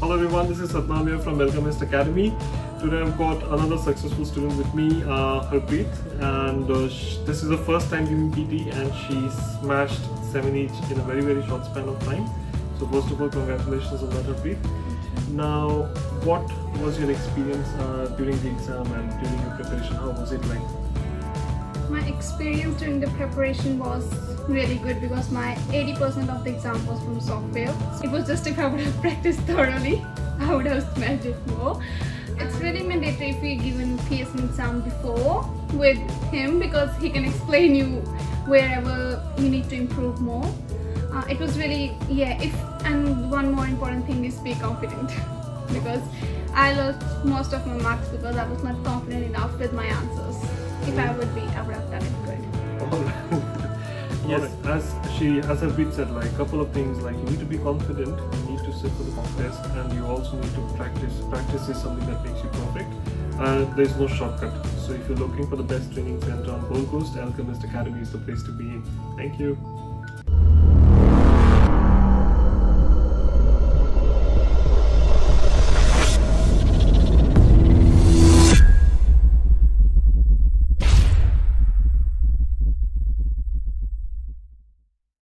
Hello everyone, this is Satnamia from Alchemist Academy. Today I've got another successful student with me, Harpreet, and this is her first time giving PT and she smashed 7 each in a very short span of time. So first of all, congratulations on that, Harpreet. Now, what was your experience during the exam and during your preparation? How was it like? My experience during the preparation was really good because my 80% of the exam was from software. It was just if I would have practiced thoroughly, I would have smashed it more. It's really mandatory if you've given PSN exam before with him because he can explain you wherever you need to improve more. It was really, and one more important thing is be confident because I lost most of my marks because I was not confident enough with my answers. If I would be, I would have done it good. Yes, as Harpreet said, like a couple of things, like you need to be confident, you need to sit for the mock test, and you also need to practice. Practice is something that makes you perfect. There is no shortcut. So if you're looking for the best training center on Gold Coast, Alchemist Academy is the place to be in. Thank you.